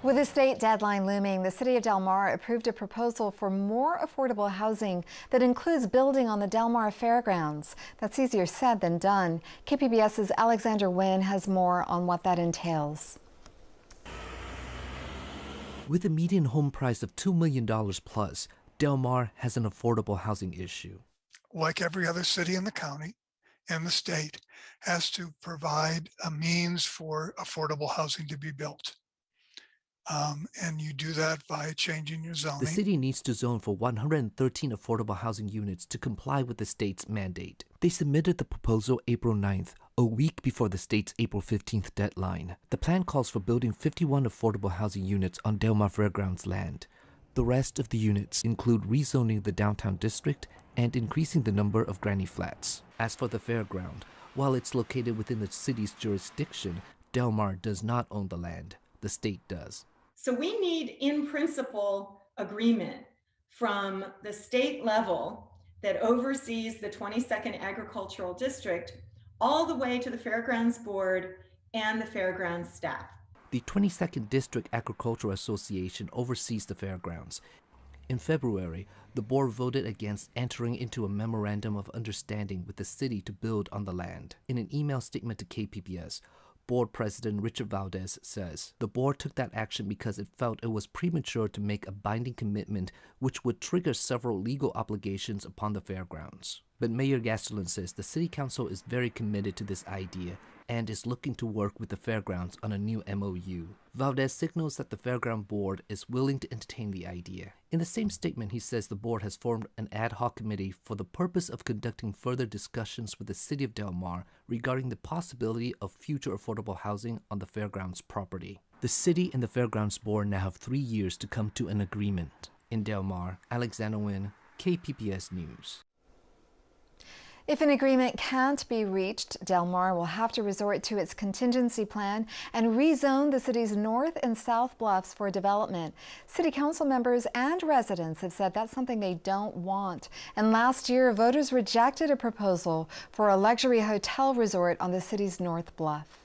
With the state deadline looming, the City of Del Mar approved a proposal for more affordable housing that includes building on the Del Mar Fairgrounds. That's easier said than done. KPBS's Alexander Nguyen has more on what that entails. With a median home price of $2 million plus, Del Mar has an affordable housing issue. Like every other city in the county and the state, has to provide a means for affordable housing to be built. And you do that by changing your zoning. The city needs to zone for 113 affordable housing units to comply with the state's mandate. They submitted the proposal April 9th, a week before the state's April 15th deadline. The plan calls for building 51 affordable housing units on Del Mar Fairgrounds land. The rest of the units include rezoning the downtown district and increasing the number of granny flats. As for the fairground, while it's located within the city's jurisdiction, Del Mar does not own the land. The state does. So we need, in principle, agreement from the state level that oversees the 22nd Agricultural District all the way to the Fairgrounds Board and the Fairgrounds staff. The 22nd District Agricultural Association oversees the fairgrounds. In February, the board voted against entering into a memorandum of understanding with the city to build on the land. In an email statement to KPBS, Board President Richard Valdez says the board took that action because it felt it was premature to make a binding commitment which would trigger several legal obligations upon the fairgrounds. But Mayor Gastelum says the City Council is very committed to this idea and is looking to work with the fairgrounds on a new MOU. Valdez signals that the Fairground Board is willing to entertain the idea. In the same statement, he says the board has formed an ad hoc committee for the purpose of conducting further discussions with the City of Del Mar regarding the possibility of future affordable housing on the fairgrounds property. The city and the Fairgrounds Board now have 3 years to come to an agreement. In Del Mar, Alexander Nguyen, KPBS News. If an agreement can't be reached, Del Mar will have to resort to its contingency plan and rezone the city's north and south bluffs for development. City Council members and residents have said that's something they don't want. And last year, voters rejected a proposal for a luxury hotel resort on the city's north bluff.